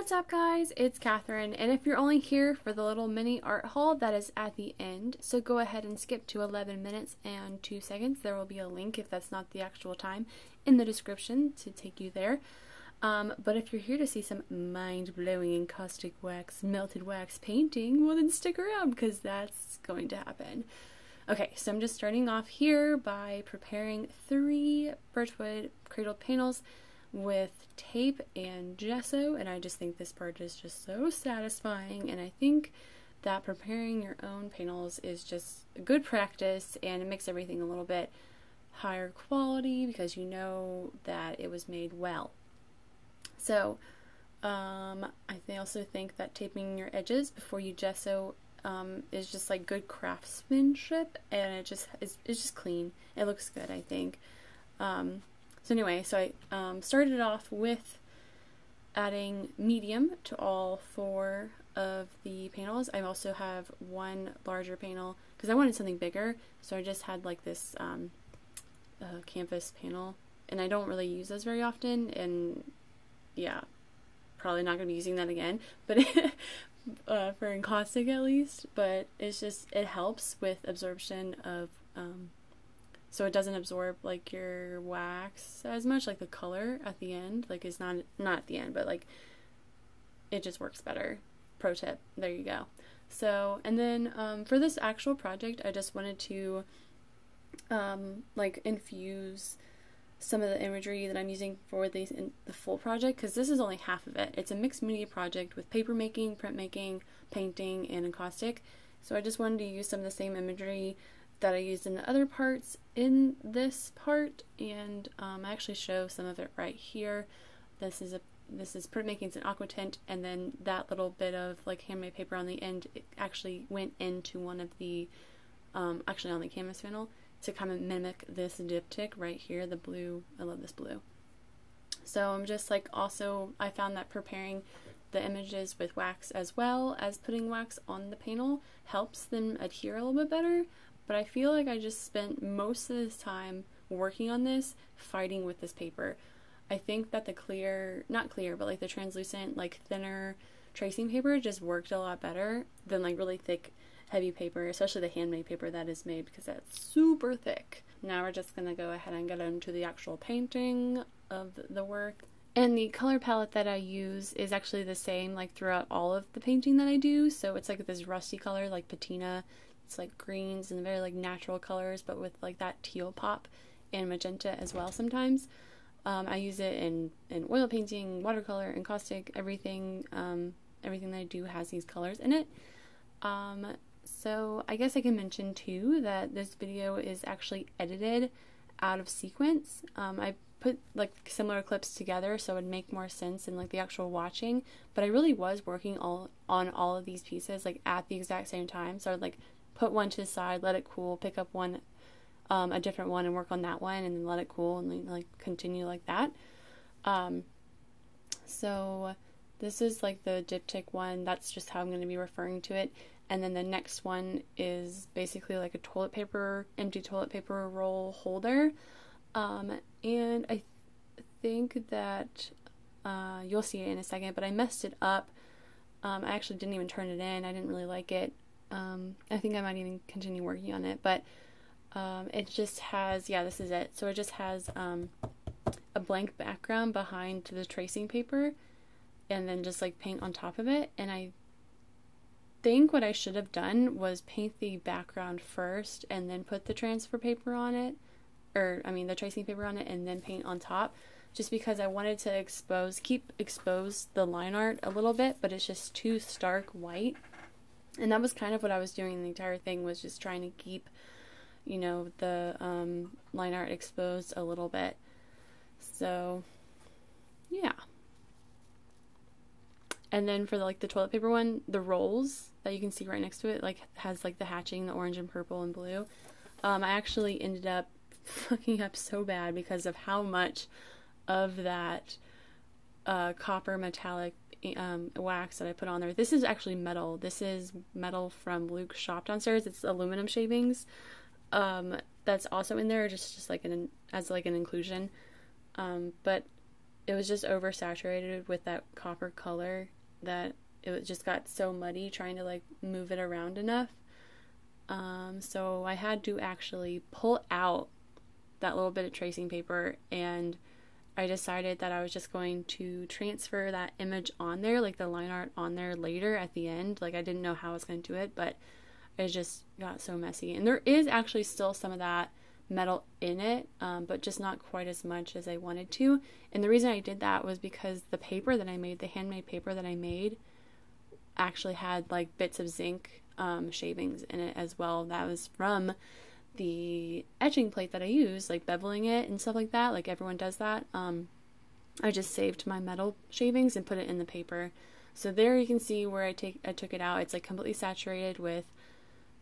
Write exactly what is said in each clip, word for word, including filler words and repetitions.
What's up guys, it's Katharine, and if you're only here for the little mini art haul that is at the end, so go ahead and skip to eleven minutes and two seconds. There will be a link, if that's not the actual time, in the description to take you there. Um, but if you're here to see some mind-blowing encaustic wax, melted wax painting, well then stick around because that's going to happen. Okay, so I'm just starting off here by preparing three birchwood cradle panels with tape and gesso, and I just think this part is just so satisfying, and I think that preparing your own panels is just a good practice, and it makes everything a little bit higher quality because you know that it was made well. So um, I th also think that taping your edges before you gesso um, is just like good craftsmanship, and it just it's, it's just clean. It looks good, I think. Um, So anyway, so I um, started off with adding medium to all four of the panels. I also have one larger panel because I wanted something bigger, so I just had like this um, uh, canvas panel, and I don't really use those very often, and yeah, probably not going to be using that again, but uh, for encaustic at least, but it's just, it helps with absorption of um, so it doesn't absorb like your wax as much, like the color at the end, like it's not not at the end, but like it just works better. Pro tip, there you go. So and then um, for this actual project, I just wanted to um, like infuse some of the imagery that I'm using for these in the full project, because this is only half of it. It's a mixed media project with paper making, printmaking, painting, and encaustic. So I just wanted to use some of the same imagery that I used in the other parts in this part, and um, I actually show some of it right here. This is a this is printmaking, it's an aquatint, and then that little bit of like handmade paper on the end, it actually went into one of the um, actually on the canvas panel to kind of mimic this diptych right here, the blue. I love this blue. So I'm just like, also I found that preparing the images with wax as well as putting wax on the panel helps them adhere a little bit better. But I feel like I just spent most of this time working on this, fighting with this paper. I think that the clear, not clear, but like the translucent, like thinner tracing paper just worked a lot better than like really thick, heavy paper, especially the handmade paper that is made, because that's super thick. Now we're just gonna go ahead and get into the actual painting of the work. And the color palette that I use is actually the same like throughout all of the painting that I do. So it's like this rusty color, like patina. It's like greens and very like natural colors, but with like that teal pop and magenta as well sometimes. Um, I use it in, in oil painting, watercolor, encaustic, everything. Um, everything that I do has these colors in it. Um, so I guess I can mention too that this video is actually edited out of sequence. Um, I put like similar clips together so it would make more sense in like the actual watching, but I really was working all on all of these pieces like at the exact same time. So I would like put one to the side, let it cool, pick up one, um, a different one and work on that one, and then let it cool and then like continue like that. Um, so this is like the diptych one. That's just how I'm going to be referring to it. And then the next one is basically like a toilet paper, empty toilet paper roll holder. Um, and I th think that, uh, you'll see it in a second, but I messed it up. Um, I actually didn't even turn it in. I didn't really like it. Um, I think I might even continue working on it, but, um, it just has, yeah, this is it. So it just has, um, a blank background behind the tracing paper and then just like paint on top of it. And I think what I should have done was paint the background first and then put the transfer paper on it, or I mean the tracing paper on it, and then paint on top, just because I wanted to expose, keep exposed the line art a little bit, but it's just too stark white. And that was kind of what I was doing the entire thing, was just trying to keep, you know, the um, line art exposed a little bit. So, yeah. And then for the, like the toilet paper one, the rolls that you can see right next to it, like has like the hatching, the orange and purple and blue. Um, I actually ended up fucking up so bad because of how much of that uh, copper metallic Um, wax that I put on there. This is actually metal. This is metal from Luke's shop downstairs. It's aluminum shavings. Um, that's also in there, just just like an as like an inclusion. Um, but it was just oversaturated with that copper color that it just got so muddy trying to like move it around enough. Um, so I had to actually pull out that little bit of tracing paper, and I decided that I was just going to transfer that image on there, like the line art on there later at the end. Like I didn't know how I was going to do it, but it just got so messy. And there is actually still some of that metal in it, um, but just not quite as much as I wanted to. And the reason I did that was because the paper that I made, the handmade paper that I made, actually had like bits of zinc um, shavings in it as well. That was from the etching plate that I use, like beveling it and stuff like that, like everyone does that. Um, I just saved my metal shavings and put it in the paper. So there you can see where I take I took it out. It's like completely saturated with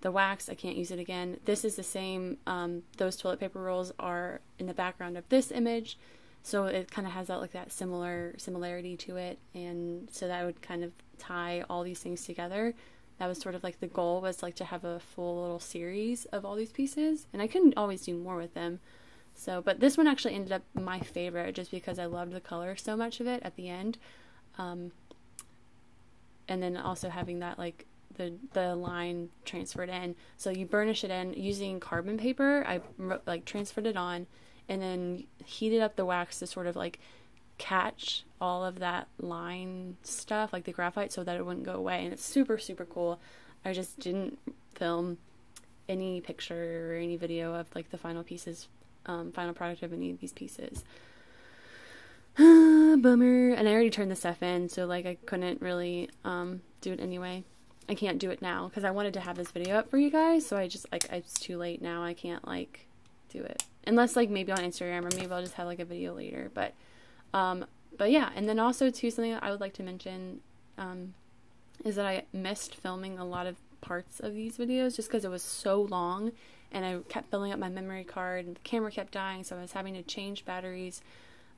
the wax. I can't use it again. This is the same, um, those toilet paper rolls are in the background of this image. So it kind of has that like that similar similarity to it, and so that would kind of tie all these things together. That was sort of like the goal, was like to have a full little series of all these pieces, and I couldn't always do more with them. So, but this one actually ended up my favorite just because I loved the color so much of it at the end. Um, and then also having that like the, the line transferred in. So you burnish it in using carbon paper. I like transferred it on and then heated up the wax to sort of like catch all of that line stuff, like the graphite, so that it wouldn't go away. And it's super, super cool. I just didn't film any picture or any video of like the final pieces, um, final product of any of these pieces. Bummer. And I already turned the stuff in, so like I couldn't really um, do it anyway. I can't do it now because I wanted to have this video up for you guys, so I just like, it's too late now. I can't like do it. Unless like maybe on Instagram, or maybe I'll just have like a video later, but Um, but yeah. And then also too, something that I would like to mention, um, is that I missed filming a lot of parts of these videos just because it was so long and I kept filling up my memory card and the camera kept dying. So I was having to change batteries.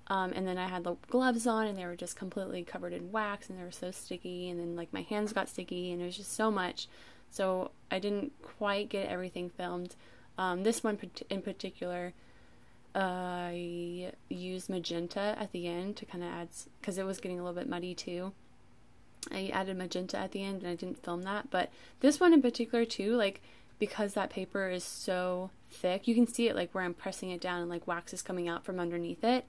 Um, and then I had the gloves on and they were just completely covered in wax and they were so sticky. And then like my hands got sticky and it was just so much. So I didn't quite get everything filmed. Um, this one in particular, Uh, I used magenta at the end to kind of add, because it was getting a little bit muddy too. I added magenta at the end and I didn't film that, but this one in particular too, like because that paper is so thick, you can see it like where I'm pressing it down and like wax is coming out from underneath it.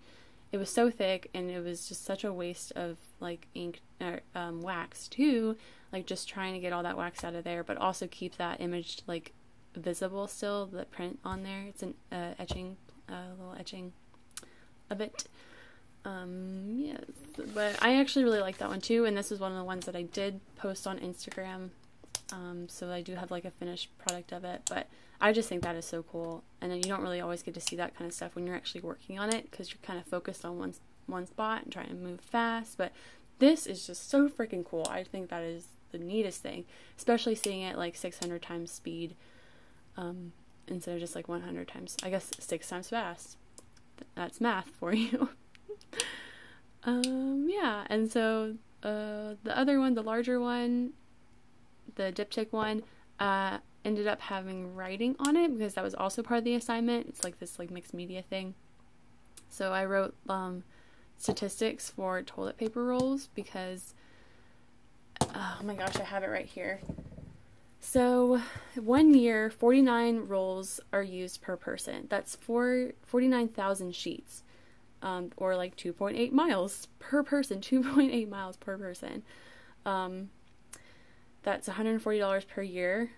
It was so thick and it was just such a waste of like ink or um, wax too, like just trying to get all that wax out of there, but also keep that image like visible still, the print on there. It's an uh, etching. a little etching of it. Um, yes, but I actually really like that one too, and this is one of the ones that I did post on Instagram, um, so I do have like a finished product of it, but I just think that is so cool, and you don't really always get to see that kind of stuff when you're actually working on it, because you're kind of focused on one, one spot and trying to move fast, but this is just so freaking cool. I think that is the neatest thing, especially seeing it like six hundred times speed, um, instead of just like one hundred times, I guess six times fast. That's math for you. um, yeah, and so uh, the other one, the larger one, the diptych one, uh, ended up having writing on it because that was also part of the assignment. It's like this like mixed media thing. So I wrote um, statistics for toilet paper rolls because, oh my gosh, I have it right here. So one year, forty-nine rolls are used per person. That's for forty-nine thousand sheets, um, or like two point eight miles per person, two point eight miles per person. Um, that's one hundred forty dollars per year,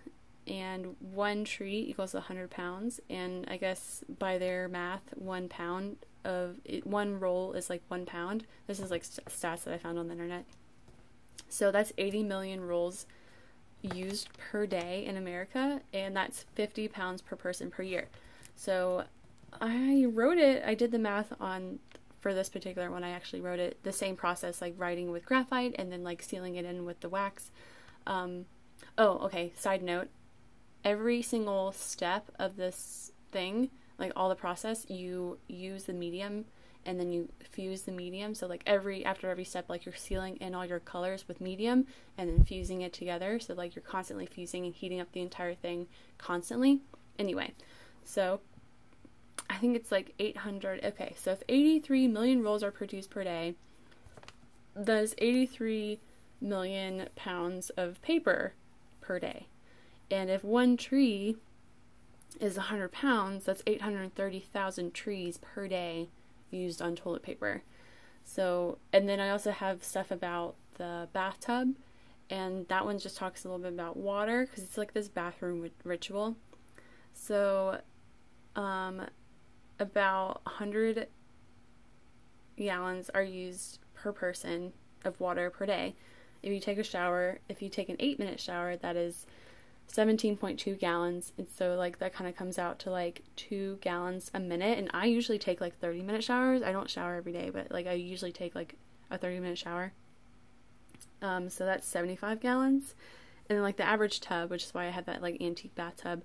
and one tree equals one hundred pounds. And I guess by their math, one pound of it, one roll is like one pound. This is like st stats that I found on the internet. So that's eighty million rolls used per day in America, and that's fifty pounds per person per year. So I wrote it, I did the math on, for this particular one, I actually wrote it the same process, like writing with graphite and then like sealing it in with the wax. Um, oh, okay, side note, every single step of this thing, like all the process, you use the medium and then you fuse the medium. So like every, after every step, like you're sealing in all your colors with medium and then fusing it together. So like you're constantly fusing and heating up the entire thing constantly. Anyway, so I think it's like eight hundred. Okay, so if eighty-three million rolls are produced per day, that's eighty-three million pounds of paper per day. And if one tree is one hundred pounds, that's eight hundred thirty thousand trees per day used on toilet paper. So, and then I also have stuff about the bathtub, and that one just talks a little bit about water, because it's like this bathroom ritual. So, um, about one hundred gallons are used per person of water per day. If you take a shower, if you take an eight minute shower, that is seventeen point two gallons, and so like that kind of comes out to like two gallons a minute. And I usually take like thirty minute showers. I don't shower every day, but like I usually take like a thirty minute shower. Um, so that's seventy-five gallons, and then like the average tub, which is why I have that like antique bathtub,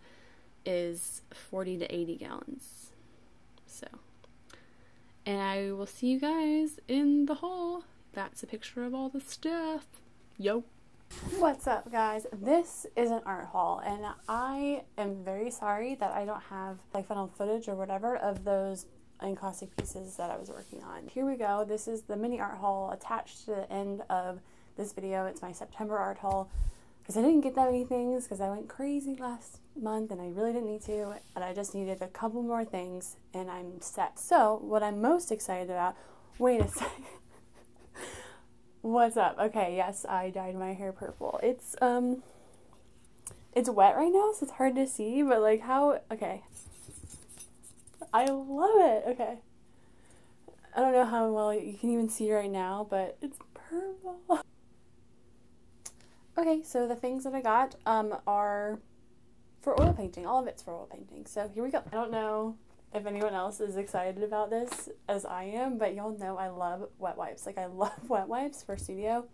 is forty to eighty gallons. So, and I will see you guys in the hole. That's a picture of all the stuff. Yo. What's up, guys? This is an art haul, and I am very sorry that I don't have like final footage or whatever of those encaustic pieces that I was working on. Here we go. This is the mini art haul attached to the end of this video. It's my September art haul, because I didn't get that many things because I went crazy last month and I really didn't need to, and I just needed a couple more things and I'm set. So what I'm most excited about, wait a second. What's up? Okay, yes, I dyed my hair purple. It's um it's wet right now, so it's hard to see, but like how, okay. I love it. Okay. I don't know how well you can even see right now, but it's purple. Okay, so the things that I got um are for oil painting. All of it's for oil painting. So here we go. I don't know if anyone else is excited about this as I am, but y'all know I love wet wipes. Like I love wet wipes for studio.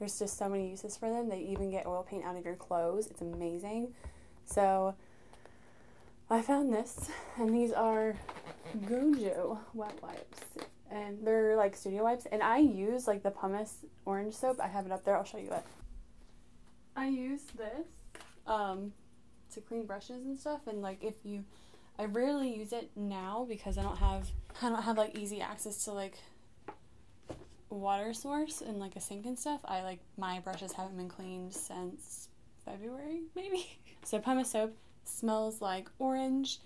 There's just so many uses for them. They even get oil paint out of your clothes. It's amazing. So I found this, and these are Gojo wet wipes, and they're like studio wipes, and I use like the pumice orange soap. I have it up there. I'll show you it. I use this um, to clean brushes and stuff, and like if you, I rarely use it now because I don't have, I don't have like easy access to like water source and like a sink and stuff. I like, my brushes haven't been cleaned since February maybe. So pumice soap. Smells like orange,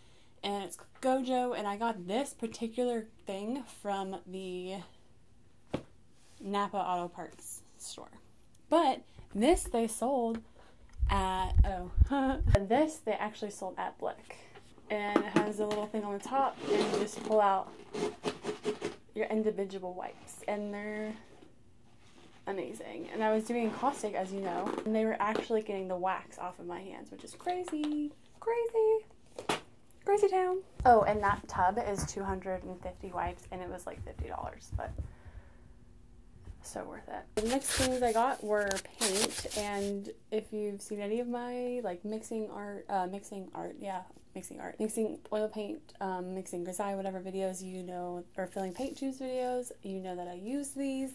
and it's Gojo, and I got this particular thing from the Napa Auto Parts store, but this they sold at, oh, this they actually sold at Blick, and it has a little thing on the top, and you just pull out your individual wipes, and they're amazing. And I was doing encaustic, as you know, and they were actually getting the wax off of my hands, which is crazy. Crazy, crazy town. Oh, and that tub is two hundred fifty wipes, and it was like fifty dollars, but so worth it. The next things I got were paint, and if you've seen any of my like mixing art, uh, mixing art, yeah, mixing art, mixing oil paint, um, mixing grisaille, whatever videos, you know, or filling paint tubes videos, you know that I use these.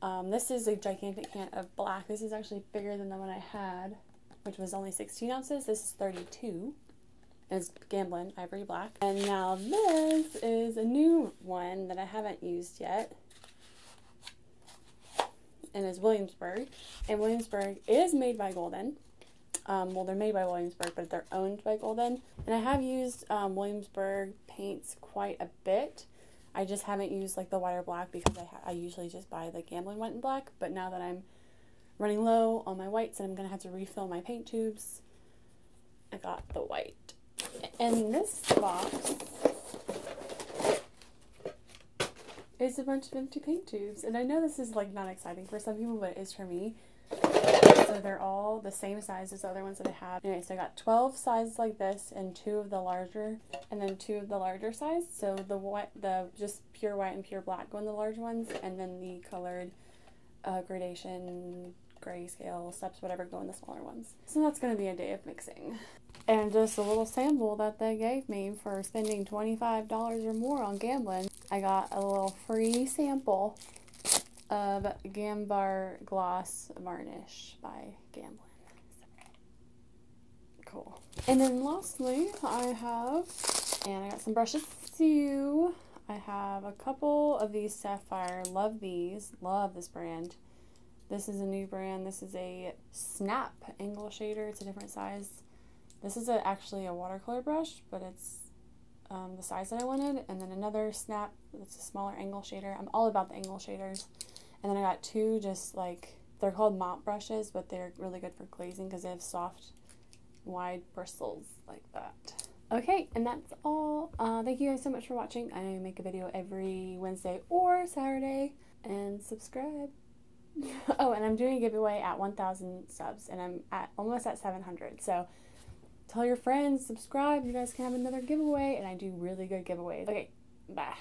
Um, this is a gigantic can of black. This is actually bigger than the one I had, which was only sixteen ounces. This is thirty-two. It's Gamblin Ivory Black. And now this is a new one that I haven't used yet, and it's Williamsburg. And Williamsburg is made by Golden. Um, well, they're made by Williamsburg, but they're owned by Golden. And I have used um, Williamsburg paints quite a bit. I just haven't used like the wider black because I, ha I usually just buy the Gamblin white and black, but now that I'm running low on my whites and I'm going to have to refill my paint tubes, I got the white. And this box is a bunch of empty paint tubes, and I know this is like not exciting for some people, but it is for me. So they're all the same size as the other ones that I have. Anyway, so I got twelve sizes like this, and two of the larger, and then two of the larger size. So the white, the just pure white and pure black go in the large ones, and then the colored uh, gradation, grayscale, steps, whatever go in the smaller ones. So that's going to be a day of mixing. And just a little sample that they gave me for spending twenty-five dollars or more on Gamblin. I got a little free sample of Gambar Gloss Varnish by Gamblin. Cool. And then lastly, I have And I got some brushes too. I have a couple of these Sapphire. Love these. Love this brand. This is a new brand. This is a snap angle shader. It's a different size. This is a, actually a watercolor brush, but it's um, the size that I wanted. And then another snap. It's a smaller angle shader. I'm all about the angle shaders. And then I got two just like, they're called mop brushes, but they're really good for glazing because they have soft, wide bristles like that. Okay, and that's all. Uh, thank you guys so much for watching. I make a video every Wednesday or Saturday. And subscribe. Oh, and I'm doing a giveaway at one thousand subs, and I'm at almost at seven hundred. So tell your friends, subscribe. You guys can have another giveaway, and I do really good giveaways. Okay, bye.